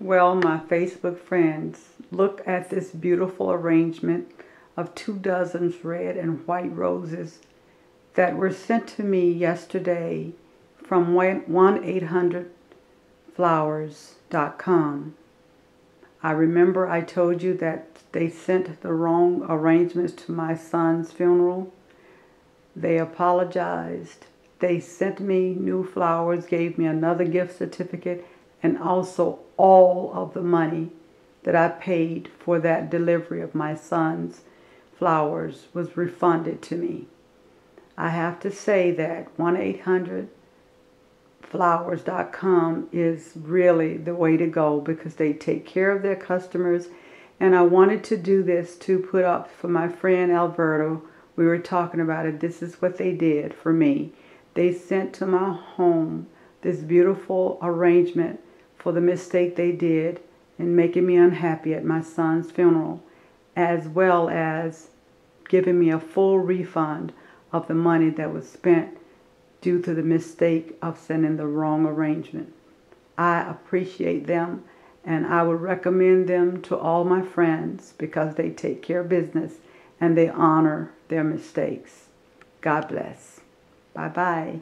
Well, my Facebook friends, look at this beautiful arrangement of 24 red and white roses that were sent to me yesterday from 1-800-Flowers.com. I remember I told you that they sent the wrong arrangements to my son's funeral. They apologized. They sent me new flowers, gave me another gift certificate, and also all of the money that I paid for that delivery of my son's flowers was refunded to me. I have to say that 1-800-Flowers.com is really the way to go because they take care of their customers, and I wanted to do this to put up for my friend Alberto. We were talking about it. This is what they did for me. They sent to my home this beautiful arrangement for the mistake they did in making me unhappy at my son's funeral, as well as giving me a full refund of the money that was spent due to the mistake of sending the wrong arrangement. I appreciate them, and I would recommend them to all my friends because they take care of business and they honor their mistakes. God bless. Bye-bye.